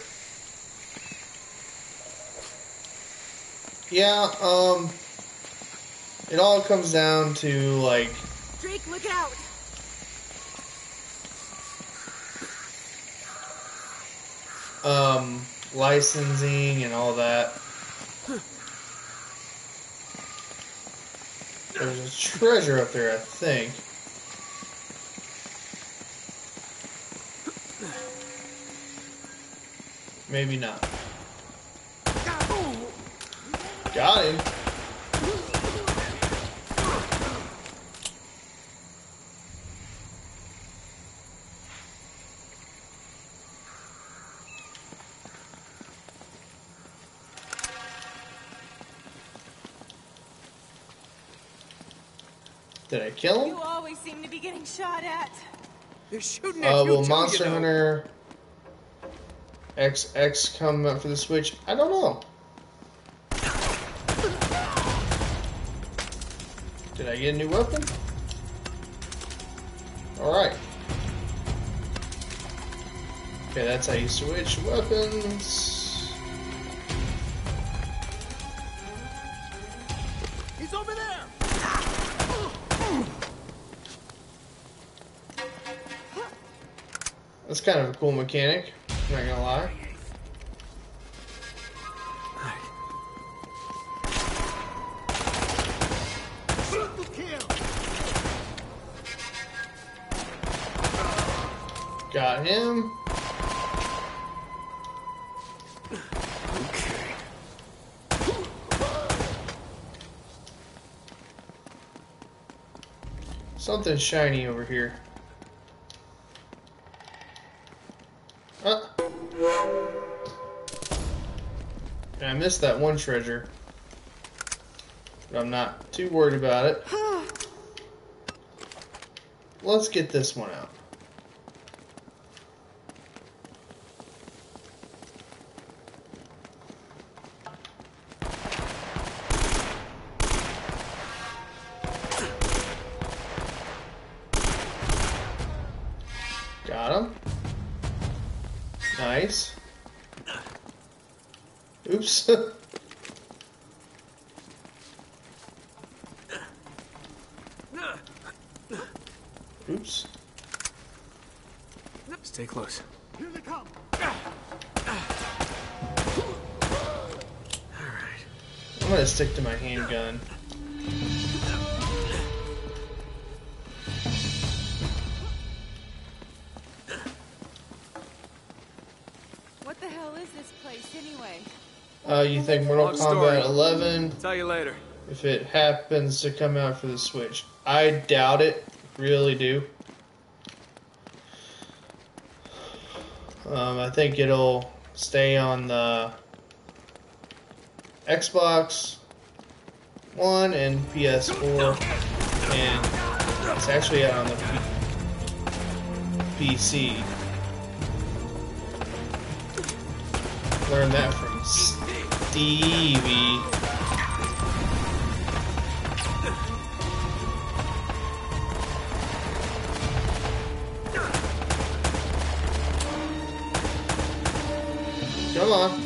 Yeah, um... it all comes down to, like... Drake, look out! Um, licensing and all that. There's a treasure up there, I think. Maybe not. Got him. Did I kill him? You always seem to be getting shot at. They're shooting at uh, you. Will Monster Hunter X X come out for the Switch? I don't know. Did I get a new weapon? Alright. Okay, that's how you switch weapons. He's over there! That's kind of a cool mechanic, I'm not gonna lie. Got him. Okay. Something shiny over here. Uh. And I missed that one treasure, but I'm not too worried about it. Let's get this one out. Oops. Oops. Stay close. Here they come. Alright. I'm gonna stick to my handgun. What the hell is this place anyway? Uh, you think Mortal Kombat eleven? Tell you later. If it happens to come out for the Switch, I doubt it. Really do. Um, I think it'll stay on the Xbox One and P S four, and it's actually out on the P C. Learned that from Stevie. Come on.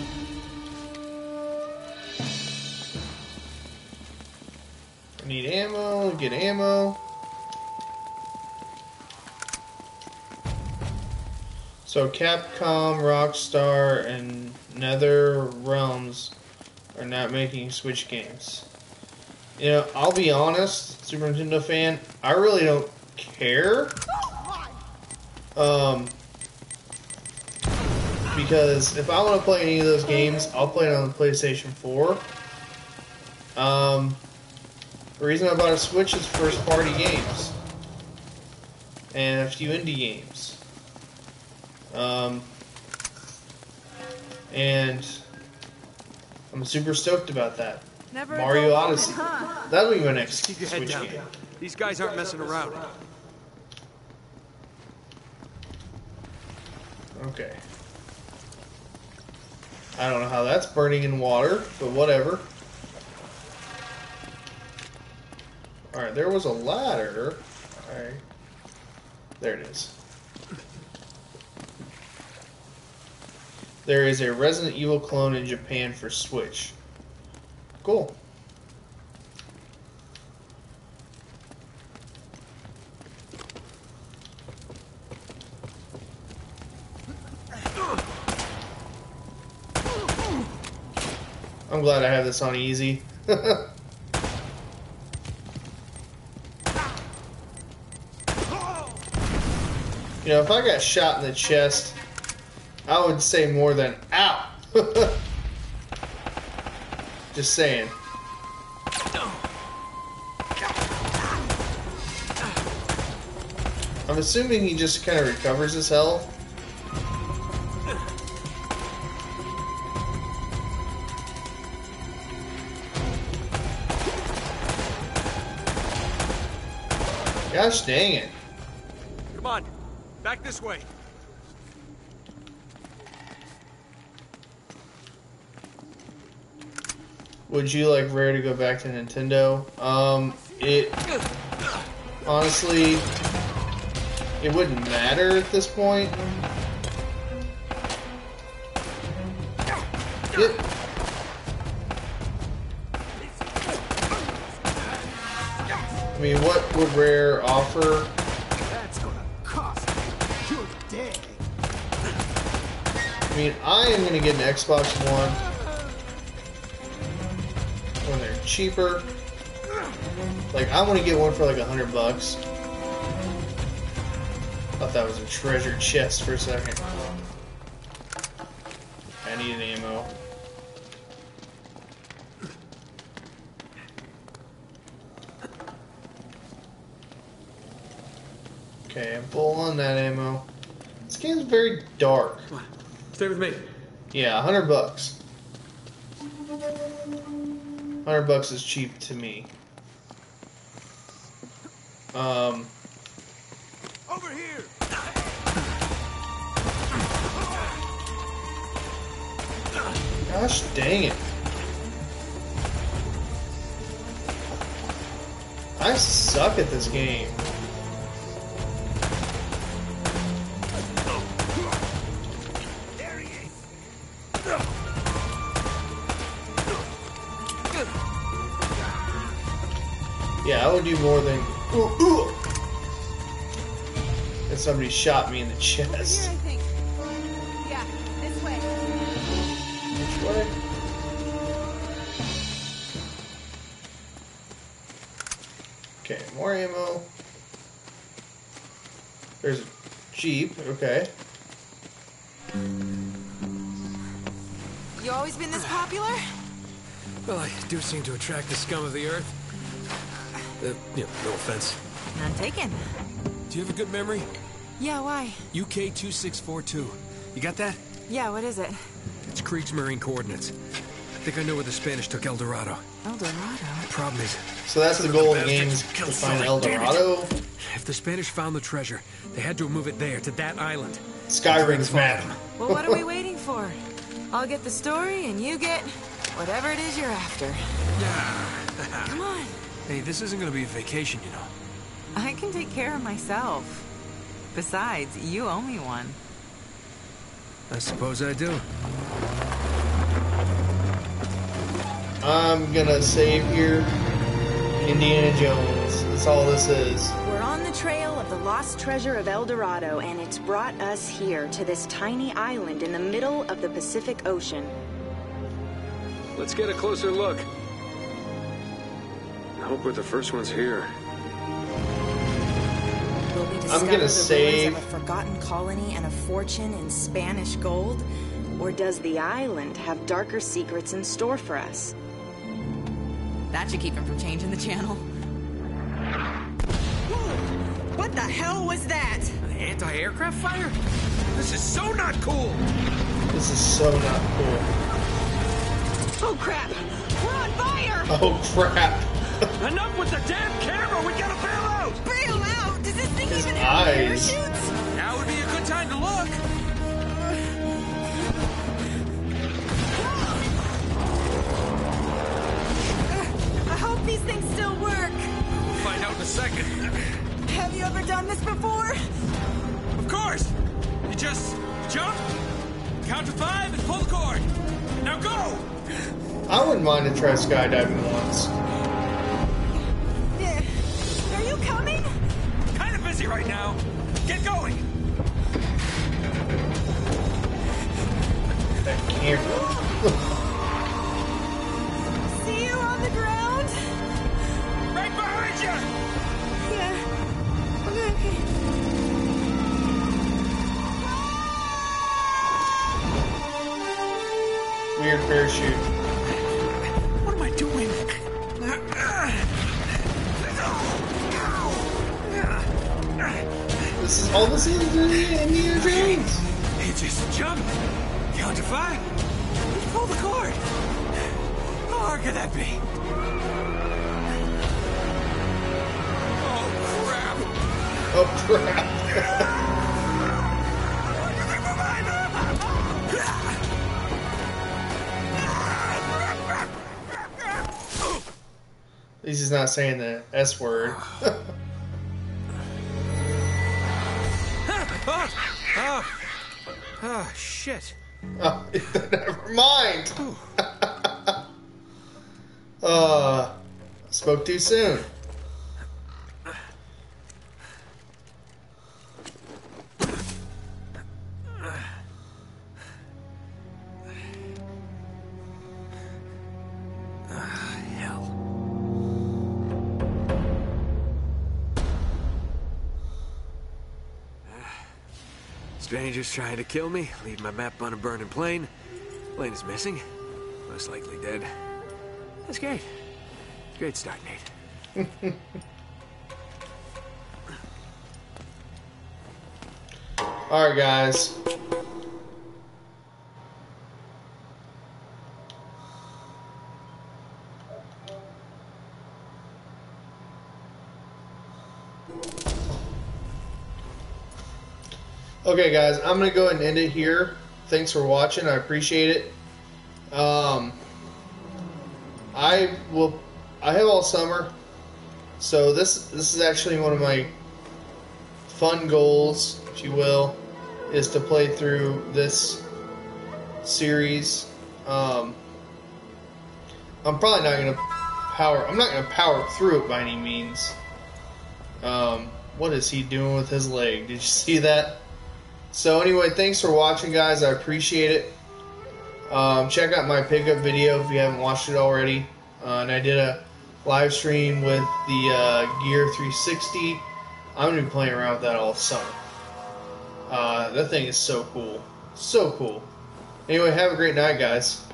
I need ammo, get ammo. So Capcom, Rockstar, and Nether Realms are not making Switch games. You know, I'll be honest, Super Nintendo fan, I really don't care. Um, because if I want to play any of those games, I'll play it on the PlayStation four. Um, the reason I bought a Switch is first party games. And a few indie games. Um... And I'm super stoked about that. Never Mario Odyssey. Huh? That'll be my next Switch game. Keep your head down. These guys aren't messing around. Okay. I don't know how that's burning in water, but whatever. Alright, there was a ladder. Alright. There it is. There is a Resident Evil clone in Japan for Switch. Cool. I'm glad I have this on easy. You know, if I got shot in the chest, I would say more than, ow! Just saying. I'm assuming he just kind of recovers his health. Gosh dang it. Come on, back this way. Would you like Rare to go back to Nintendo? Um, it... Honestly, it wouldn't matter at this point. Yep. I mean, what would Rare offer? That's gonna cost you your day. I mean, I am gonna get an Xbox One. Cheaper. Like, I want to get one for like a hundred bucks. Thought that was a treasure chest for a second. I need an ammo. Okay, I'm full on that ammo. This game's very dark. Come on, stay with me. Yeah, a hundred bucks. Hundred bucks is cheap to me. Um, Over here. Gosh dang it! I suck at this game. Yeah, I would do more than ooh, ooh, if somebody shot me in the chest. Over here, I think. Yeah, this way. Which way? Okay, more ammo. There's a Jeep, okay. You always been this popular? Well, I do seem to attract the scum of the earth. Uh, yeah, no offense. None taken. Do you have a good memory? Yeah, why? U K two six four two. You got that? Yeah, what is it? It's Kriegsmarine coordinates. I think I know where the Spanish took El Dorado. El Dorado? The problem is... So that's the goal of the game, is to find El Dorado? If the Spanish found the treasure, they had to move it there, to that island. Skyrim's map. Well, what are we waiting for? I'll get the story, and you get whatever it is you're after. Come on. Hey, this isn't going to be a vacation, you know. I can take care of myself. Besides, you owe me one. I suppose I do. I'm going to save here. Indiana Jones. That's all this is. We're on the trail of the lost treasure of El Dorado, and it's brought us here to this tiny island in the middle of the Pacific Ocean. Let's get a closer look. I hope we're the first ones here. Will we discover I'm gonna the save ruins of a forgotten colony and a fortune in Spanish gold? Or does the island have darker secrets in store for us? That should keep him from changing the channel. What the hell was that? An anti-aircraft fire? This is so not cool! This is so not cool. Oh crap! We're on fire! Oh crap! Enough with the damn camera! We gotta bail out! Bail out? Does this thing His even have eyes. Parachutes? Now would be a good time to look! Count to five and pull the cord. Now go! I wouldn't mind to try skydiving once. Are you coming? Kind of busy right now. Get going! That camera. See you on the ground? Right behind you! Yeah. Okay, okay. Weird parachute. What am I doing? This is all this is in Indiana Jones. Hey, just jump. Count to five. Just pull the cord. How hard could that be? Oh crap! Oh crap! At least he's not saying the S word. Ah, ah, ah, shit. Oh, never mind. uh, spoke too soon. Strangers trying to kill me, leave my map on a burning plane. Plane is missing, most likely dead. That's great. Great start, Nate. All right, guys. Okay, guys, I'm going to go ahead and end it here. Thanks for watching. I appreciate it. Um, I will. I have all summer, so this this is actually one of my fun goals, if you will, is to play through this series. Um, I'm probably not going to power. I'm not going to power through it by any means. Um, what is he doing with his leg? Did you see that? So anyway, thanks for watching, guys. I appreciate it. Um, check out my pickup video if you haven't watched it already. Uh, and I did a live stream with the uh, Gear three sixty. I'm going to be playing around with that all summer. Uh, that thing is so cool. So cool. Anyway, have a great night, guys.